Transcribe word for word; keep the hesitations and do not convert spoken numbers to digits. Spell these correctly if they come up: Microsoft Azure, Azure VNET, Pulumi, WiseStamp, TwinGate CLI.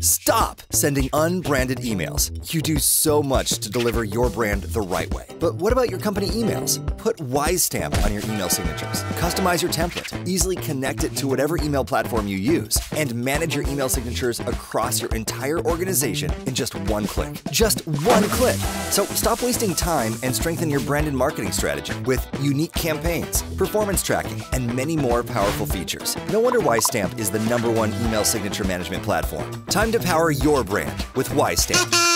Stop sending unbranded emails. You do so much to deliver your brand the right way. But what about your company emails? Put WiseStamp on your email signatures. Customize your template. Easily connect it to whatever email platform you use. And manage your email signatures across your entire organization in just one click. Just one click. So stop wasting time and strengthen your brand and marketing strategy with unique campaigns, performance tracking, and many more powerful features. No wonder WiseStamp is the number one email signature management platform. Time to power your brand with WiseStamp.